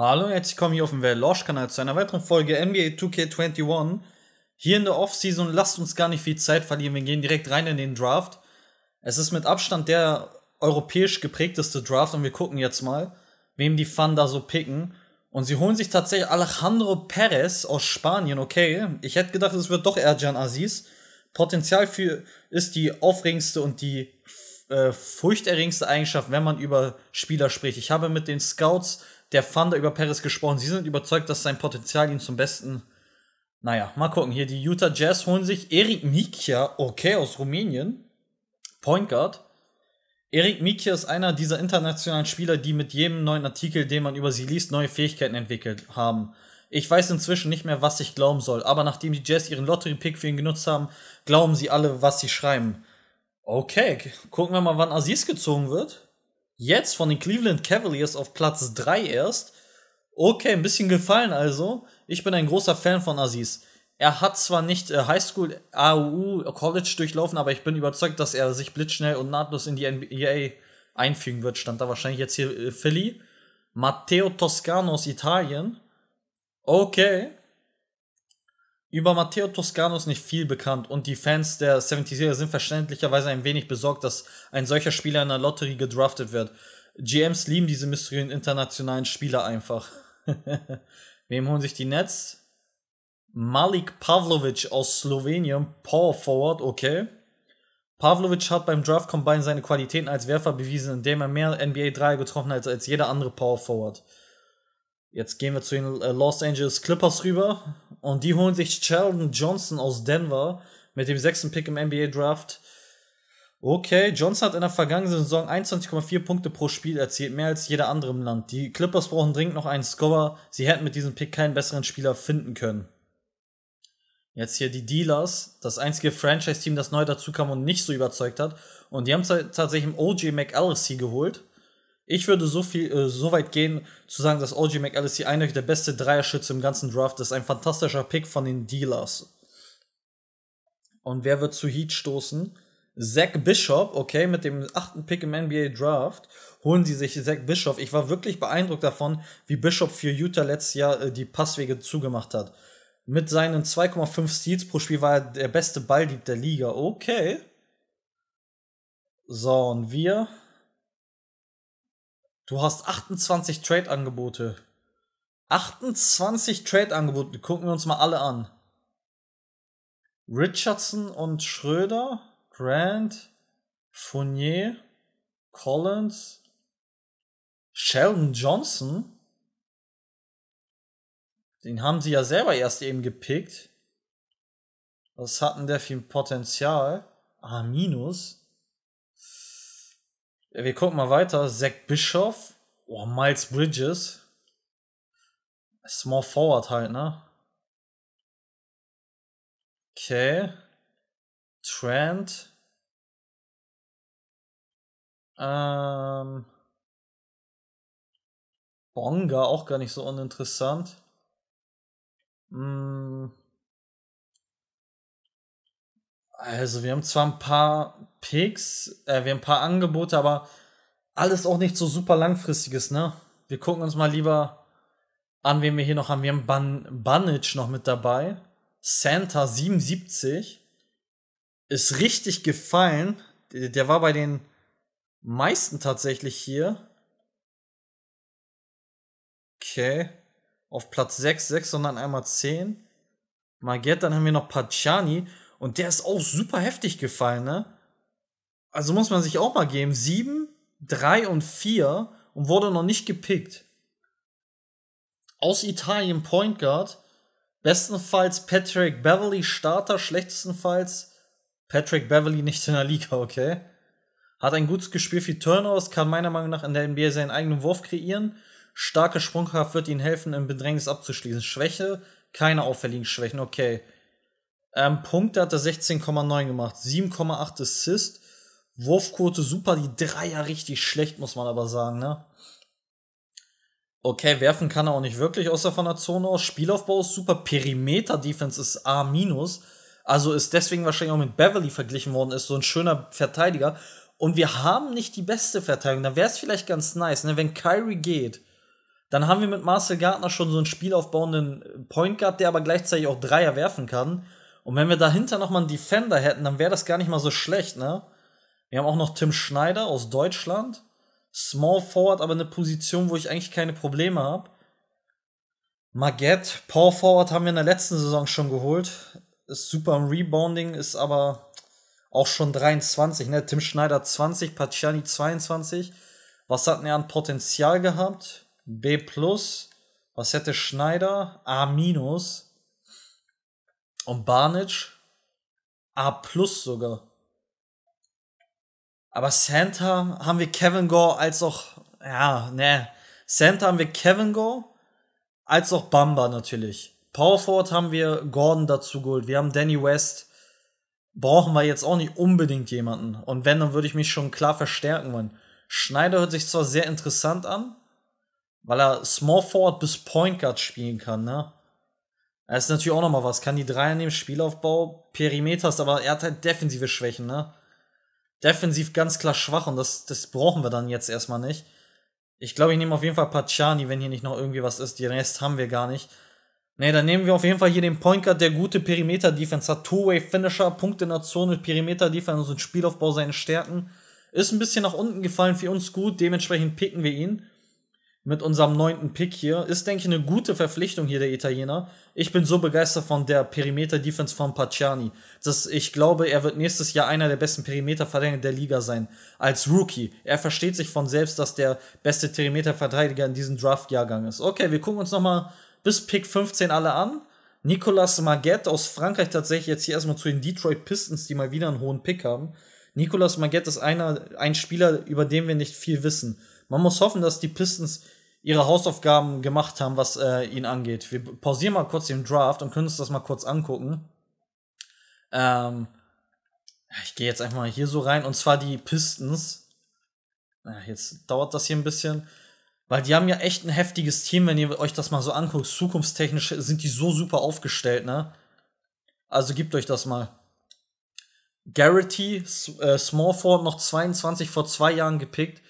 Hallo, herzlich willkommen hier auf dem Velosch-Kanal zu einer weiteren Folge NBA 2K21. Hier in der Offseason, lasst uns gar nicht viel Zeit verlieren, wir gehen direkt rein in den Draft. Es ist mit Abstand der europäisch geprägteste Draft und wir gucken jetzt mal, wem die Fun da so picken. Und sie holen sich tatsächlich Alejandro Perez aus Spanien, okay. Ich hätte gedacht, es wird doch Erjan Aziz. Potenzial für ist die aufregendste und die furchterregendste Eigenschaft, wenn man über Spieler spricht. Ich habe mit den Scouts der Thunder über Perez gesprochen. Sie sind überzeugt, dass sein Potenzial ihn zum Besten... Naja, mal gucken. Hier, die Utah Jazz holen sich Erik Mikia, okay, aus Rumänien. Point Guard. Erik Mikia ist einer dieser internationalen Spieler, die mit jedem neuen Artikel, den man über sie liest, neue Fähigkeiten entwickelt haben. Ich weiß inzwischen nicht mehr, was ich glauben soll. Aber nachdem die Jazz ihren Lottery-Pick für ihn genutzt haben, glauben sie alle, was sie schreiben. Okay, gucken wir mal, wann Aziz gezogen wird. Jetzt von den Cleveland Cavaliers auf Platz 3 erst. Okay, ein bisschen gefallen also. Ich bin ein großer Fan von Aziz. Er hat zwar nicht Highschool, AU, College durchlaufen, aber ich bin überzeugt, dass er sich blitzschnell und nahtlos in die NBA einfügen wird. Stand da wahrscheinlich jetzt hier Philly. Matteo Toscano aus Italien. Okay. Über Matteo Toscano ist nicht viel bekannt und die Fans der 76er sind verständlicherweise ein wenig besorgt, dass ein solcher Spieler in der Lotterie gedraftet wird. GMs lieben diese mysteriösen internationalen Spieler einfach. Wem holen sich die Nets? Malik Pavlovic aus Slowenien, Power Forward, okay. Pavlovic hat beim Draft Combine seine Qualitäten als Werfer bewiesen, indem er mehr NBA-3 getroffen hat als jeder andere Power Forward. Jetzt gehen wir zu den Los Angeles Clippers rüber. Und die holen sich Sheridan Johnson aus Denver mit dem 6. Pick im NBA-Draft. Okay, Johnson hat in der vergangenen Saison 21,4 Punkte pro Spiel erzielt, mehr als jeder andere im Land. Die Clippers brauchen dringend noch einen Scorer. Sie hätten mit diesem Pick keinen besseren Spieler finden können. Jetzt hier die Dealers, das einzige Franchise-Team, das neu dazukam und nicht so überzeugt hat. Und die haben tatsächlich OJ McAllister geholt. Ich würde so weit gehen, zu sagen, dass OJ McAllister eindeutig der beste Dreierschütze im ganzen Draft ist. Ein fantastischer Pick von den Dealers. Und wer wird zu Heat stoßen? Zach Bishop, okay, mit dem 8. Pick im NBA-Draft holen sie sich Zach Bishop. Ich war wirklich beeindruckt davon, wie Bishop für Utah letztes Jahr die Passwege zugemacht hat. Mit seinen 2,5 Steals pro Spiel war er der beste Balldieb der Liga. Okay. So, und wir... Du hast 28 Trade-Angebote. 28 Trade-Angebote. Gucken wir uns mal alle an. Richardson und Schröder. Grant. Fournier. Collins. Sheldon Johnson. Den haben sie ja selber erst eben gepickt. Was hatten der für ein Potenzial? A-. Wir gucken mal weiter. Zach Bischoff. Oh, Miles Bridges. Small Forward halt, ne? Okay. Trent. Bonga, auch gar nicht so uninteressant. Also, wir haben zwar ein paar Picks, wir haben ein paar Angebote, aber alles auch nicht so super langfristiges, ne? Wir gucken uns mal lieber an, wen wir hier noch haben. Wir haben Ban Banitsch noch mit dabei. Santa 77. Ist richtig gefallen. Der war bei den meisten tatsächlich hier. Okay. Auf Platz 6, und dann einmal 10. Maguette, dann haben wir noch Paciani. Und der ist auch super heftig gefallen, ne? Also muss man sich auch mal geben. 7, 3 und 4 und wurde noch nicht gepickt. Aus Italien Point Guard. Bestenfalls Patrick Beverly Starter, schlechtestenfalls Patrick Beverly nicht in der Liga, okay. Hat ein gutes Gespür für Turnovers, kann meiner Meinung nach in der NBA seinen eigenen Wurf kreieren. Starke Sprungkraft wird ihnen helfen, im Bedrängnis abzuschließen. Schwäche, keine auffälligen Schwächen, okay. Punkte hat er 16,9 gemacht, 7,8 Assist. Wurfquote super, die Dreier richtig schlecht, muss man aber sagen, ne? Okay, werfen kann er auch nicht wirklich, außer von der Zone aus. Spielaufbau ist super, Perimeter-Defense ist A-. Also ist deswegen wahrscheinlich auch mit Beverly verglichen worden, ist so ein schöner Verteidiger. Und wir haben nicht die beste Verteidigung, da wäre es vielleicht ganz nice, ne? Wenn Kyrie geht, Dann haben wir mit Marcel Gartner schon so einen spielaufbauenden Point Guard, der aber gleichzeitig auch Dreier werfen kann. Und wenn wir dahinter nochmal einen Defender hätten, dann wäre das gar nicht mal so schlecht, ne? Wir haben auch noch Tim Schneider aus Deutschland. Small Forward, aber eine Position, wo ich eigentlich keine Probleme habe. Maguette, Power Forward haben wir in der letzten Saison schon geholt. Ist super im Rebounding, ist aber auch schon 23, ne? Tim Schneider 20, Paciani 22. Was hat er an Potenzial gehabt? B+. Was hätte Schneider? A-. Und Banitsch? A+ sogar. Aber Center haben wir Kevin Gore als auch... Ja, ne. Center haben wir Kevin Gore als auch Bamba natürlich. Power Forward haben wir Gordon dazu geholt. Wir haben Danny West. Brauchen wir jetzt auch nicht unbedingt jemanden. Und wenn, dann würde ich mich schon klar verstärken wollen. Schneider hört sich zwar sehr interessant an, weil er Small Forward bis Point Guard spielen kann, ne? Das ist natürlich auch nochmal was. Kann die Dreier nehmen, Spielaufbau, Perimeters, aber er hat halt defensive Schwächen, ne? Defensiv ganz klar schwach und das brauchen wir dann jetzt erstmal nicht. Ich glaube, ich nehme auf jeden Fall Paciani, wenn hier nicht noch irgendwie was ist. Den Rest haben wir gar nicht. Ne, dann nehmen wir auf jeden Fall hier den Point Guard, der gute Perimeter-Defense hat. Two-Way-Finisher, Punkte in der Zone, Perimeter-Defense und Spielaufbau seine Stärken. Ist ein bisschen nach unten gefallen, für uns gut. Dementsprechend picken wir ihn mit unserem 9. Pick hier. Ist, denke ich, eine gute Verpflichtung hier, der Italiener. Ich bin so begeistert von der Perimeter-Defense von Paciani. Ich glaube, er wird nächstes Jahr einer der besten Perimeterverteidiger der Liga sein. Als Rookie. Er versteht sich von selbst, dass der beste Perimeterverteidiger in diesem Draft-Jahrgang ist. Okay, wir gucken uns nochmal bis Pick 15 alle an. Nicolas Maguette aus Frankreich tatsächlich jetzt hier erstmal zu den Detroit Pistons, die mal wieder einen hohen Pick haben. Nicolas Maguette ist ein Spieler, über den wir nicht viel wissen. Man muss hoffen, dass die Pistons ihre Hausaufgaben gemacht haben, was ihn angeht. Wir pausieren mal kurz den Draft und können uns das mal kurz angucken. Ich gehe jetzt einfach mal hier so rein, und zwar die Pistons. Ja, jetzt dauert das hier ein bisschen, weil die haben ja echt ein heftiges Team, wenn ihr euch das mal so anguckt. Zukunftstechnisch sind die so super aufgestellt, ne? Also gebt euch das mal. Garrity, Small Forward, noch 22, vor 2 Jahren gepickt.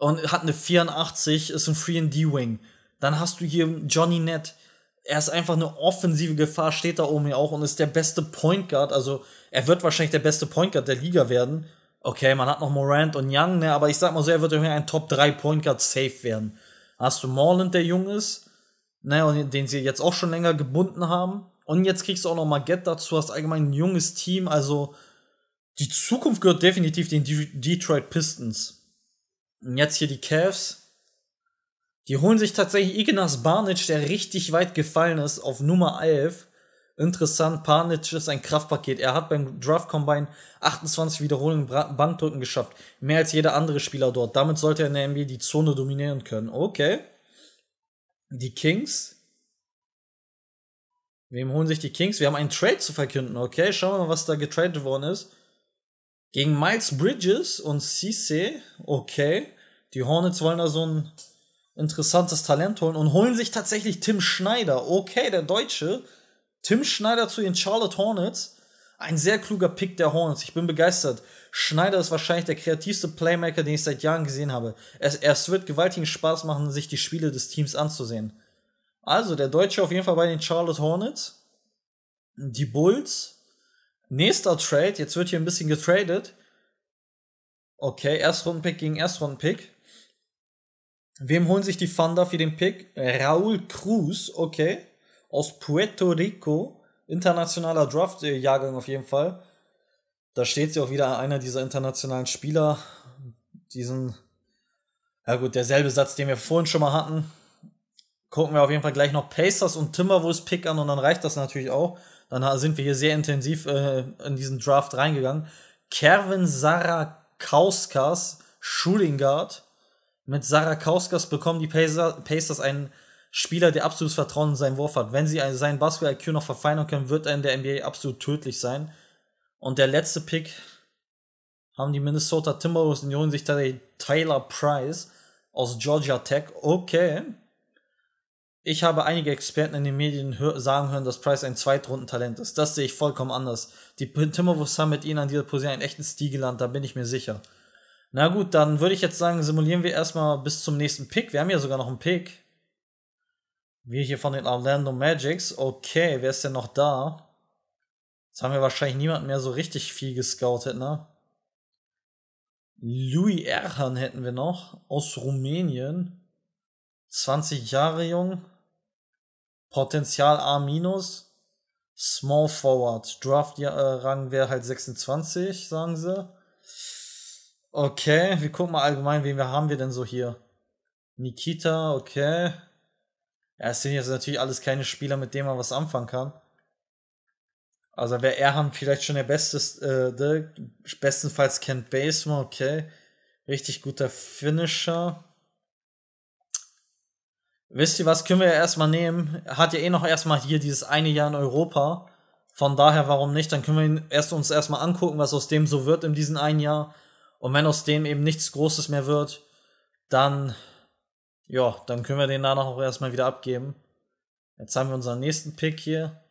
Und hat eine 84, ist ein 3-and-D-Wing. Dann hast du hier Johnny Nett. Er ist einfach eine offensive Gefahr, steht da oben ja auch und ist der beste Point Guard. Also, er wird wahrscheinlich der beste Point Guard der Liga werden. Okay, man hat noch Morant und Young, ne, aber ich sag mal so, er wird irgendwie ein Top-3 Point Guard safe werden. Hast du Morland, der jung ist, ne, und den sie jetzt auch schon länger gebunden haben. Und jetzt kriegst du auch noch Maguette dazu, hast allgemein ein junges Team. Also, die Zukunft gehört definitiv den Detroit Pistons. Und jetzt hier die Cavs. Die holen sich tatsächlich Nicolas Banic, der richtig weit gefallen ist, auf Nummer 11. Interessant, Banic ist ein Kraftpaket. Er hat beim Draft Combine 28 Wiederholungen Bankdrücken geschafft. Mehr als jeder andere Spieler dort. Damit sollte er in der NBA die Zone dominieren können. Okay. Die Kings. Wem holen sich die Kings? Wir haben einen Trade zu verkünden. Okay, schauen wir mal, was da getradet worden ist. Gegen Miles Bridges und Cissé, okay. Die Hornets wollen da so ein interessantes Talent holen und holen sich tatsächlich Tim Schneider. Okay, der Deutsche. Tim Schneider zu den Charlotte Hornets. Ein sehr kluger Pick der Hornets. Ich bin begeistert. Schneider ist wahrscheinlich der kreativste Playmaker, den ich seit Jahren gesehen habe. Es wird gewaltigen Spaß machen, sich die Spiele des Teams anzusehen. Also, der Deutsche auf jeden Fall bei den Charlotte Hornets. Die Bulls. Nächster Trade, jetzt wird hier ein bisschen getradet. Okay, Erstrundenpick gegen Erstrundenpick. Wem holen sich die Thunder für den Pick? Raul Cruz, okay. Aus Puerto Rico. Internationaler Draft-Jahrgang auf jeden Fall. Da steht sie auch wieder, einer dieser internationalen Spieler. Ja gut, derselbe Satz, den wir vorhin schon mal hatten. Gucken wir auf jeden Fall gleich noch Pacers und Timberwolves Pick an und dann reicht das natürlich auch. Dann sind wir hier sehr intensiv in diesen Draft reingegangen. Kervin Sarakauskas, Shooting Guard. Mit Sarakauskas bekommen die Pacers einen Spieler, der absolutes Vertrauen in seinen Wurf hat. Wenn sie seinen Basketball-IQ noch verfeinern können, wird er in der NBA absolut tödlich sein. Und der letzte Pick haben die Minnesota Timberwolves und holen sich Tyler Price aus Georgia Tech. Okay. Ich habe einige Experten in den Medien sagen hören, dass Price ein Zweitrunden-Talent ist. Das sehe ich vollkommen anders. Die Timberwolves haben mit ihnen an dieser Position einen echten Stil gelernt, da bin ich mir sicher. Na gut, dann würde ich jetzt sagen, simulieren wir erstmal bis zum nächsten Pick. Wir haben ja sogar noch einen Pick. Wir hier von den Orlando Magics. Okay, wer ist denn noch da? Jetzt haben wir wahrscheinlich niemanden mehr so richtig viel gescoutet, ne? Louis Erhan hätten wir noch. Aus Rumänien. 20 Jahre jung. Potenzial A-. Small Forward. Draft-Rang wäre halt 26, sagen sie. Okay, wir gucken mal allgemein, wen haben wir denn so hier? Nikita, okay. Ja, es sind jetzt natürlich alles keine Spieler, mit denen man was anfangen kann. Also wäre Erhan vielleicht schon der Beste, bestenfalls Kent Bazemore, okay. Richtig guter Finisher. Wisst ihr was, können wir ja erstmal nehmen. Hat ja eh noch erstmal hier dieses eine Jahr in Europa. Von daher, warum nicht? Dann können wir ihn erstmal angucken, was aus dem so wird in diesem einen Jahr. Und wenn aus dem eben nichts Großes mehr wird, dann, ja, dann können wir den danach auch erstmal wieder abgeben. Jetzt haben wir unseren nächsten Pick hier.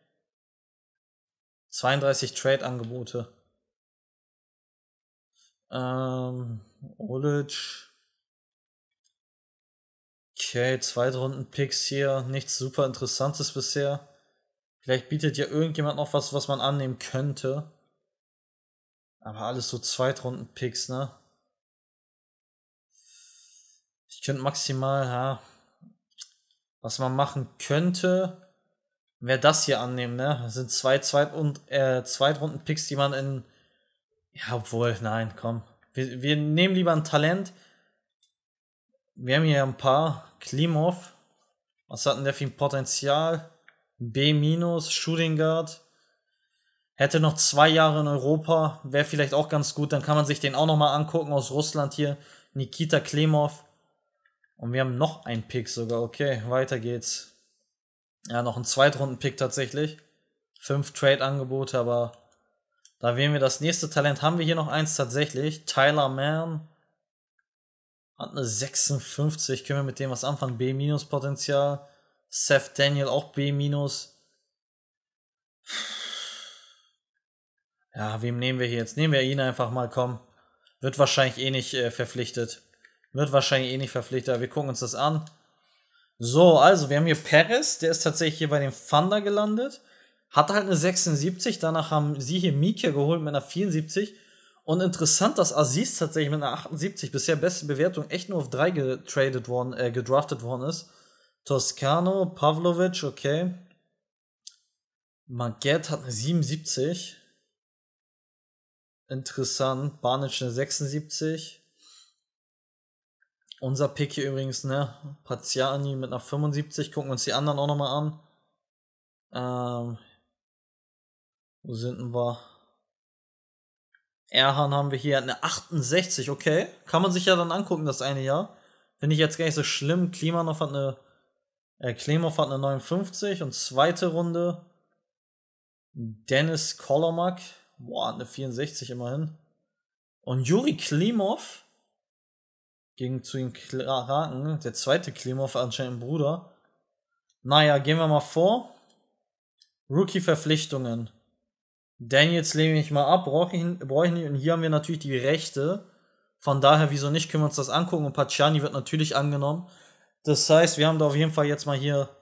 32 Trade-Angebote. Olic. Okay, 2. Runden-Picks hier. Nichts super Interessantes bisher. Vielleicht bietet ja irgendjemand noch was, was man annehmen könnte. Aber alles so 2. Runden-Picks, ne? Ich könnte maximal, ja, was man machen könnte, wäre das hier annehmen, ne? Das sind 2. Zweitrunden-Picks, die man in, ja, obwohl, nein, komm. Wir nehmen lieber ein Talent. Wir haben hier ein paar. Klimov. Was hat denn der für ein Potenzial? B-, Shooting Guard. Hätte noch 2 Jahre in Europa. Wäre vielleicht auch ganz gut. Dann kann man sich den auch nochmal angucken aus Russland hier. Nikita Klimov. Und wir haben noch einen Pick sogar. Okay, weiter geht's. Ja, noch ein 2. Runden-Pick tatsächlich. 5 Trade-Angebote, aber da wählen wir das nächste Talent. Haben wir hier noch eins tatsächlich. Tyler Mann. Hat eine 56, können wir mit dem was anfangen? B-Potenzial. Seth Daniel auch B-. Ja, wem nehmen wir hier jetzt? Nehmen wir ihn einfach mal, komm. Wird wahrscheinlich eh nicht verpflichtet. Aber wir gucken uns das an. So, also, wir haben hier Perez, der ist tatsächlich hier bei den Thunder gelandet. Hat halt eine 76, danach haben sie hier Mikia geholt mit einer 74. Und interessant, dass Aziz tatsächlich mit einer 78 bisher beste Bewertung echt nur auf 3 gedraftet worden ist. Toscano, Pavlovic, okay. Maguette hat eine 77. Interessant. Banitsch eine 76. Unser Pick hier übrigens, ne? Paciani mit einer 75. Gucken wir uns die anderen auch nochmal an. Wo sind denn wir? Erhan haben wir hier eine 68, okay. Kann man sich ja dann angucken, das eine Jahr. Finde ich jetzt gar nicht so schlimm. Klimanov hat eine, Klimov hat eine 59 und 2. Runde. Dennis Kolomak, boah, eine 64 immerhin. Und Juri Klimov ging zu den Kraken. Der zweite Klimov anscheinend ein Bruder. Naja, gehen wir mal vor. Rookie-Verpflichtungen. Daniels lehne ich mal ab, brauche ich nicht. Und hier haben wir natürlich die Rechte. Von daher, wieso nicht, können wir uns das angucken. Und Paciani wird natürlich angenommen. Das heißt, wir haben da auf jeden Fall jetzt mal hier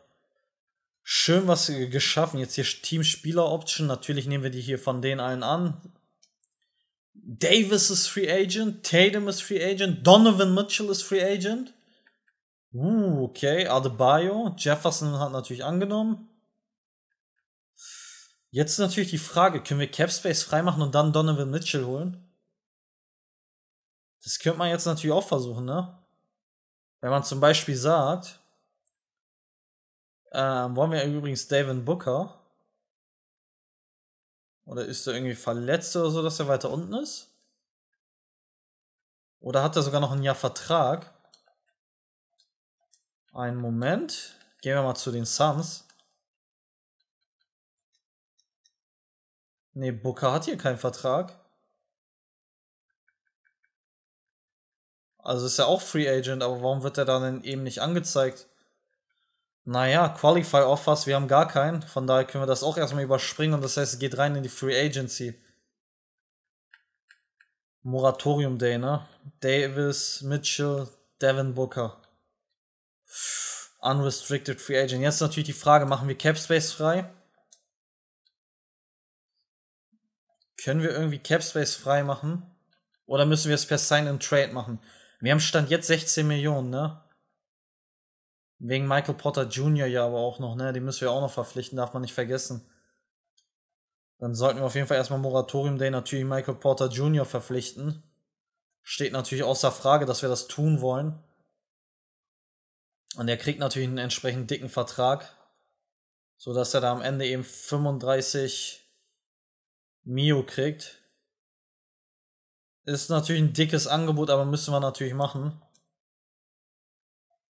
schön was geschaffen. Jetzt hier Team-Spieler-Option. Natürlich nehmen wir die hier von denen allen an. Davis ist Free Agent. Tatum ist Free Agent. Donovan Mitchell ist Free Agent. Okay. Adebayo. Jefferson hat natürlich angenommen. Jetzt ist natürlich die Frage, können wir Capspace freimachen und dann Donovan Mitchell holen? Das könnte man jetzt natürlich auch versuchen, ne? Wenn man zum Beispiel sagt, wollen wir übrigens Devin Booker? Oder ist er irgendwie verletzt oder so, dass er weiter unten ist? Oder hat er sogar noch ein Jahr Vertrag? Einen Moment. Gehen wir mal zu den Suns. Ne, Booker hat hier keinen Vertrag. Also ist er auch Free Agent, aber warum wird er dann eben nicht angezeigt? Naja, Qualify Offers, wir haben gar keinen. Von daher können wir das auch erstmal überspringen und das heißt, es geht rein in die Free Agency. Moratorium Day, ne? Davis, Mitchell, Devin Booker. Unrestricted Free Agent. Jetzt natürlich die Frage, machen wir Cap Space frei? Können wir irgendwie Cap Space frei machen? Oder müssen wir es per Sign and Trade machen? Wir haben Stand jetzt 16 Millionen, ne? Wegen Michael Porter Jr. ja aber auch noch, ne? Den müssen wir auch noch verpflichten, darf man nicht vergessen. Dann sollten wir auf jeden Fall erstmal Moratorium Day natürlich Michael Porter Jr. verpflichten. Steht natürlich außer Frage, dass wir das tun wollen. Und er kriegt natürlich einen entsprechend dicken Vertrag, sodass er da am Ende eben 35 Mio kriegt. Ist natürlich ein dickes Angebot, aber müssen wir natürlich machen.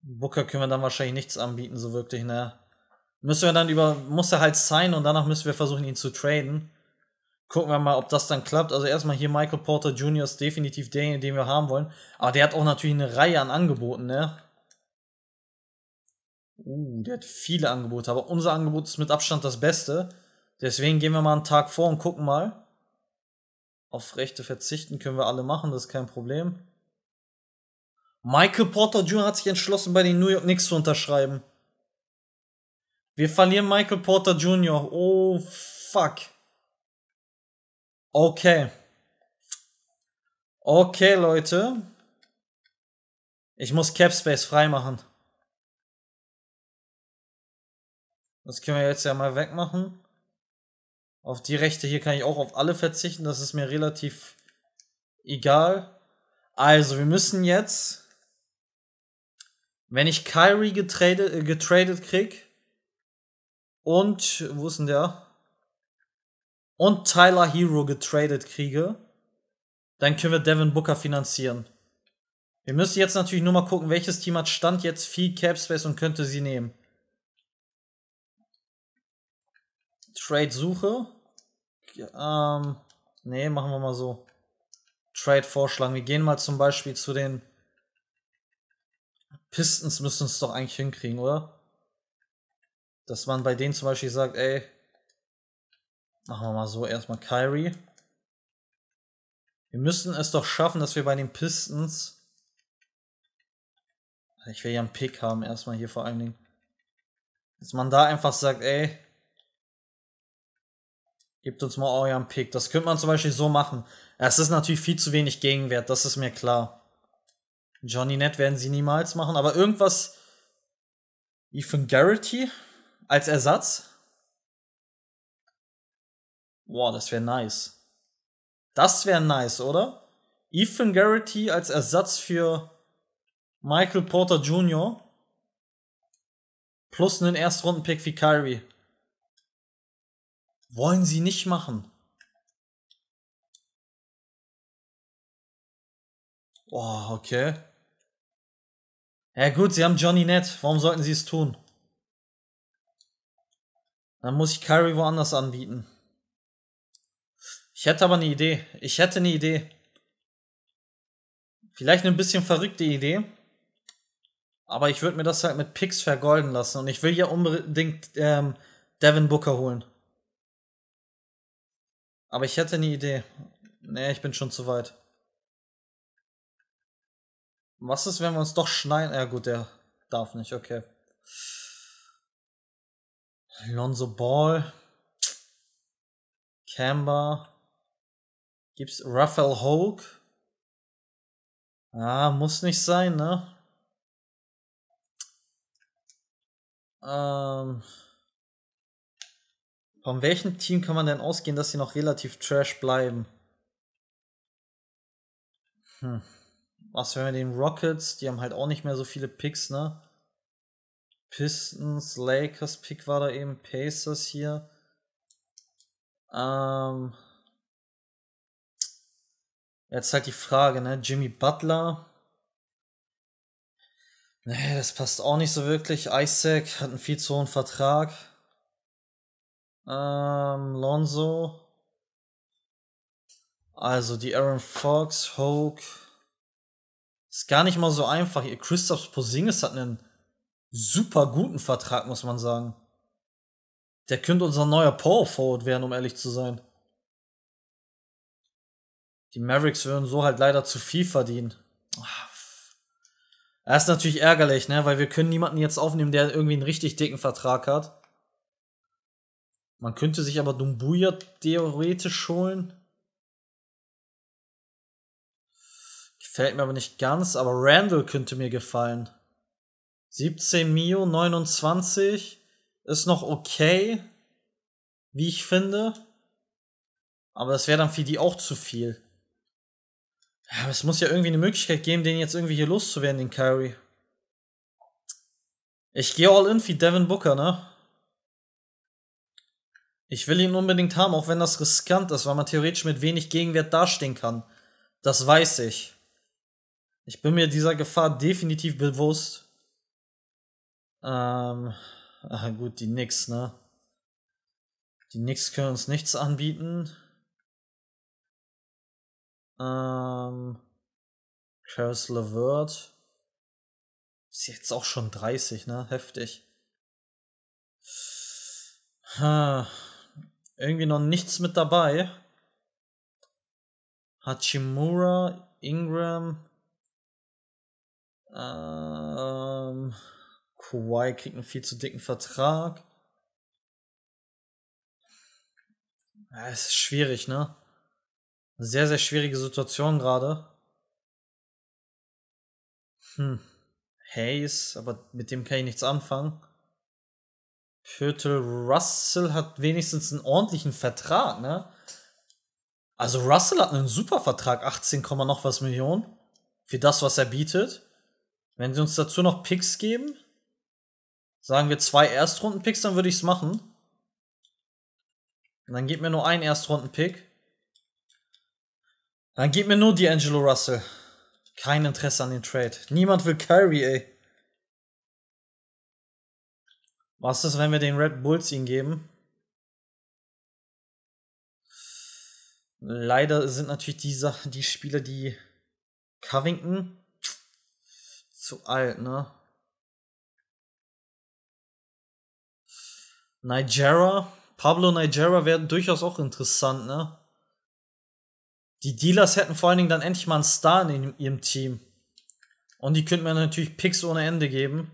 Booker können wir dann wahrscheinlich nichts anbieten, so wirklich, ne? Müssen wir dann muss er halt signen und danach müssen wir versuchen, ihn zu traden. Gucken wir mal, ob das dann klappt. Also erstmal hier Michael Porter Jr. ist definitiv derjenige, den wir haben wollen. Aber der hat auch natürlich eine Reihe an Angeboten, ne? Der hat viele Angebote, aber unser Angebot ist mit Abstand das Beste. Deswegen gehen wir mal einen Tag vor und gucken mal. Auf Rechte verzichten können wir alle machen, das ist kein Problem. Michael Porter Jr. hat sich entschlossen, bei den New York Knicks zu unterschreiben. Wir verlieren Michael Porter Jr. Oh, fuck. Okay. Okay, Leute. Ich muss Capspace freimachen. Das können wir jetzt ja mal wegmachen. Auf die Rechte hier kann ich auch auf alle verzichten. Das ist mir relativ egal. Also, wir müssen jetzt, wenn ich Kyrie getradet kriege und, wo ist denn der? Und Tyler Hero getradet kriege, dann können wir Devin Booker finanzieren. Wir müssen jetzt natürlich nur mal gucken, welches Team hat Stand jetzt viel Capspace und könnte sie nehmen. Trade-Suche. Nee, machen wir mal so. Trade vorschlagen. Wir gehen mal zum Beispiel zu den Pistons, müssen es doch eigentlich hinkriegen, oder? Dass man bei denen zum Beispiel sagt, ey, machen wir mal so erstmal Kyrie. Wir müssen es doch schaffen, dass wir bei den Pistons, ich will ja einen Pick haben erstmal hier vor allen Dingen, dass man da einfach sagt, ey, gebt uns mal euren Pick. Das könnte man zum Beispiel so machen. Es ist natürlich viel zu wenig Gegenwert, das ist mir klar. Johnny Nett werden sie niemals machen, aber irgendwas. Ethan Garrity als Ersatz? Boah, das wäre nice. Das wäre nice, oder? Ethan Garrity als Ersatz für Michael Porter Jr. plus einen Erstrunden-Pick wie Kyrie. Wollen sie nicht machen. Oh, okay. Ja gut, sie haben Johnny Nett. Warum sollten sie es tun? Dann muss ich Kyrie woanders anbieten. Ich hätte aber eine Idee. Ich hätte eine Idee. Vielleicht eine bisschen verrückte Idee. Aber ich würde mir das halt mit Picks vergolden lassen. Und ich will ja unbedingt Devin Booker holen. Aber ich hätte eine Idee. Nee, ich bin schon zu weit. Was ist, wenn wir uns doch schneiden? Ja gut, der darf nicht, okay. Lonzo Ball. Kemba. Gibt's Raphael Hoke? Ah, muss nicht sein, ne? Von welchem Team kann man denn ausgehen, dass sie noch relativ trash bleiben? Was wäre mit den Rockets? Die haben halt auch nicht mehr so viele Picks, ne? Pistons, Lakers, Pick war da eben, Pacers hier. Jetzt halt die Frage, ne? Jimmy Butler. Nee, das passt auch nicht so wirklich. Isaac hat einen viel zu hohen Vertrag. Lonzo. Also die Aaron Fox, Hoke. Ist gar nicht mal so einfach. Kristaps Porzingis hat einen super guten Vertrag, muss man sagen. Der könnte unser neuer Power Forward werden, um ehrlich zu sein. Die Mavericks würden so halt leider zu viel verdienen. Das ist natürlich ärgerlich, ne? Weil wir können niemanden jetzt aufnehmen, der irgendwie einen richtig dicken Vertrag hat. Man könnte sich aber Dumbuya theoretisch holen. Gefällt mir aber nicht ganz, aber Randall könnte mir gefallen. 17 Mio, 29. Ist noch okay, wie ich finde. Aber das wäre dann für die auch zu viel. Ja, aber es muss ja irgendwie eine Möglichkeit geben, den jetzt irgendwie hier loszuwerden, den Kyrie. Ich gehe all in für Devin Booker, ne? Ich will ihn unbedingt haben, auch wenn das riskant ist, weil man theoretisch mit wenig Gegenwert dastehen kann. Das weiß ich. Ich bin mir dieser Gefahr definitiv bewusst. Ah gut, die Knicks, ne? Die Knicks können uns nichts anbieten. Caris LeVert. Ist jetzt auch schon 30, ne? Heftig. Irgendwie noch nichts mit dabei. Hachimura, Ingram. Kawhi kriegt einen viel zu dicken Vertrag. Ja, es ist schwierig, ne? Sehr, sehr schwierige Situation gerade. Hayes, aber mit dem kann ich nichts anfangen. Pötel Russell hat wenigstens einen ordentlichen Vertrag, ne? Also Russell hat einen super Vertrag, 18, noch was Millionen. Für das, was er bietet. Wenn sie uns dazu noch Picks geben, sagen wir 2 Erstrunden-Picks, dann würde ich es machen. Und dann gibt mir nur ein Erstrunden-Pick. Dann gib mir nur D'Angelo Russell. Kein Interesse an den Trade. Niemand will Kyrie, ey. Was ist, wenn wir den Red Bulls ihn geben? Leider sind natürlich die Spieler, die Covington zu alt, ne? Nigeria. Pablo Nigeria wäre durchaus auch interessant, ne? Die Dealers hätten vor allen Dingen dann endlich mal einen Star in ihrem Team. Und die könnten mir natürlich Picks ohne Ende geben.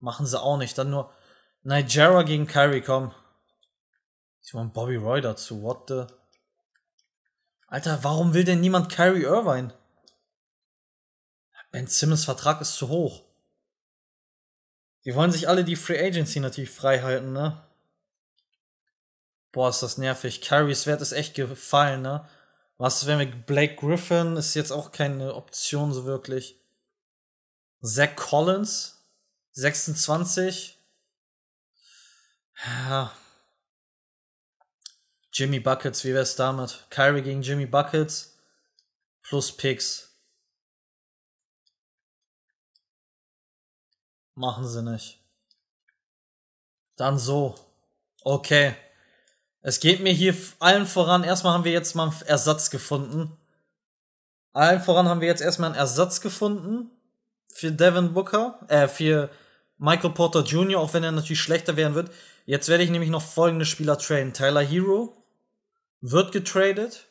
Machen sie auch nicht. Dann nur Nigeria gegen Kyrie, komm. Sie wollen Bobby Roy dazu. What the... Alter, warum will denn niemand Kyrie Irving? Ben Simmons Vertrag ist zu hoch. Die wollen sich alle die Free Agency natürlich frei halten, ne? Boah, ist das nervig. Kyries Wert ist echt gefallen, ne? Was, wenn wir Blake Griffin, ist jetzt auch keine Option so wirklich. Zach Collins, 26. Ja. Jimmy Buckets, wie wär's damit? Kyrie gegen Jimmy Buckets plus Picks. Machen sie nicht. Dann so. Okay. Es geht mir hier allen voran, erstmal haben wir jetzt mal einen Ersatz gefunden. Für Devin Booker, für Michael Porter Jr., auch wenn er natürlich schlechter werden wird. Jetzt werde ich nämlich noch folgende Spieler traden. Tyler Hero wird getradet.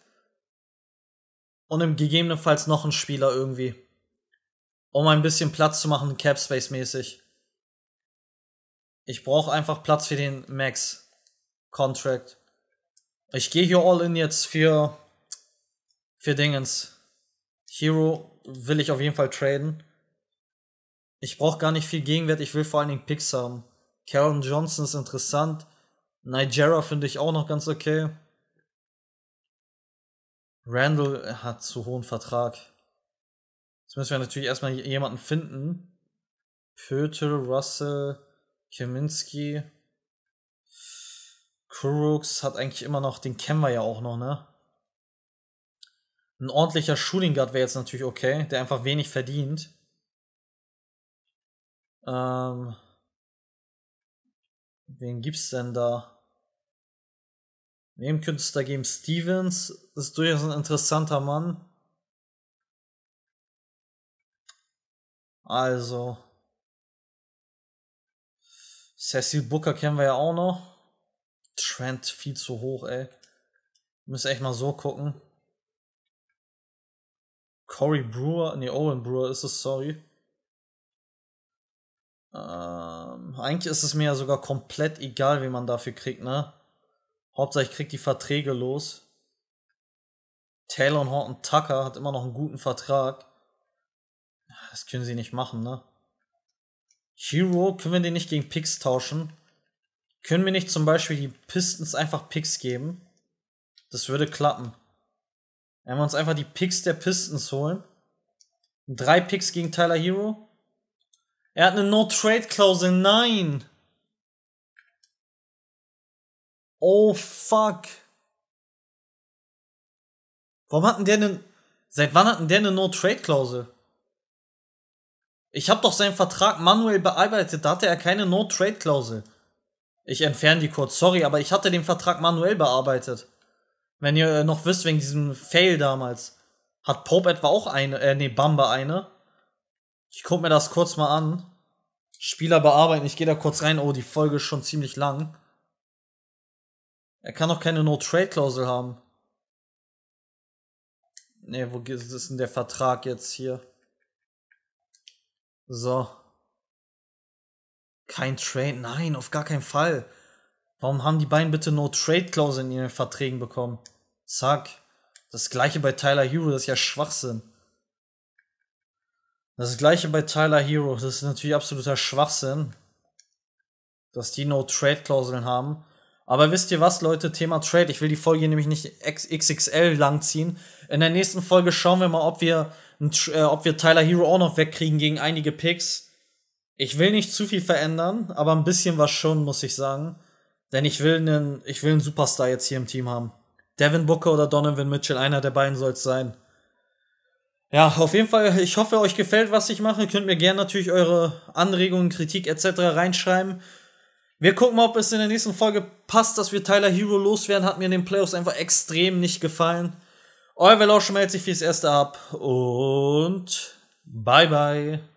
Und im gegebenenfalls noch ein Spieler irgendwie. Um ein bisschen Platz zu machen, Capspace-mäßig. Ich brauche einfach Platz für den Max-Contract. Ich gehe hier all in jetzt für Dingens. Hero will ich auf jeden Fall traden. Ich brauche gar nicht viel Gegenwert, ich will vor allen Dingen Picks haben. Karen Johnson ist interessant. Nigeria finde ich auch noch ganz okay. Randall hat zu hohen Vertrag. Jetzt müssen wir natürlich erstmal jemanden finden. Pötel, Russell, Kaminski. Kuroks hat eigentlich immer noch, den kennen wir ja auch noch, ne? Ein ordentlicher Shooting Guard wäre jetzt natürlich okay, der einfach wenig verdient. Wen gibt's denn da? Wem könnte es da geben? Stevens ist durchaus ein interessanter Mann. Also. Cecil Booker kennen wir ja auch noch. Trend viel zu hoch, ey. Müssen echt mal so gucken. Owen Brewer ist es, sorry. Eigentlich ist es mir ja sogar komplett egal, wie man dafür kriegt, ne? Hauptsache ich krieg die Verträge los. Taylor und Horton Tucker hat immer noch einen guten Vertrag. Das können sie nicht machen, ne? Hero, können wir den nicht gegen Picks tauschen? Können wir nicht zum Beispiel die Pistons einfach Picks geben? Das würde klappen. Wenn wir uns einfach die Picks der Pistons holen. 3 Picks gegen Tyler Hero. Er hat eine No-Trade-Klausel. Nein! Oh, fuck. Warum hatten der denn... Seit wann hatten der eine No-Trade-Klausel? Ich habe doch seinen Vertrag manuell bearbeitet. Da hatte er keine No-Trade-Klausel. Ich entferne die kurz. Sorry, aber ich hatte den Vertrag manuell bearbeitet. Wenn ihr noch wisst, wegen diesem Fail damals. Hat Pope etwa auch eine... nee, Bamba eine. Ich guck mir das kurz mal an. Spieler bearbeiten, ich gehe da kurz rein. Oh, die Folge ist schon ziemlich lang. Er kann doch keine No-Trade-Klausel haben. Ne, wo ist denn der Vertrag jetzt hier? So. Kein Trade, nein, auf gar keinen Fall. Warum haben die beiden bitte No-Trade-Klausel in ihren Verträgen bekommen? Zack. Das gleiche bei Tyler Hero, das ist ja Schwachsinn. Das gleiche bei Tyler Hero, das ist natürlich absoluter Schwachsinn, dass die No-Trade-Klauseln haben. Aber wisst ihr was, Leute, Thema Trade, ich will die Folge nämlich nicht XXL langziehen. In der nächsten Folge schauen wir mal, ob wir Tyler Hero auch noch wegkriegen gegen einige Picks. Ich will nicht zu viel verändern, aber ein bisschen was schon, muss ich sagen. Denn ich will einen Superstar jetzt hier im Team haben. Devin Booker oder Donovan Mitchell, einer der beiden soll es sein. Ja, auf jeden Fall, ich hoffe, euch gefällt, was ich mache. Könnt mir gerne natürlich eure Anregungen, Kritik etc. reinschreiben. Wir gucken mal, ob es in der nächsten Folge passt, dass wir Tyler Hero loswerden. Hat mir in den Playoffs einfach extrem nicht gefallen. Euer Velosch meldet sich fürs Erste ab. Und bye bye.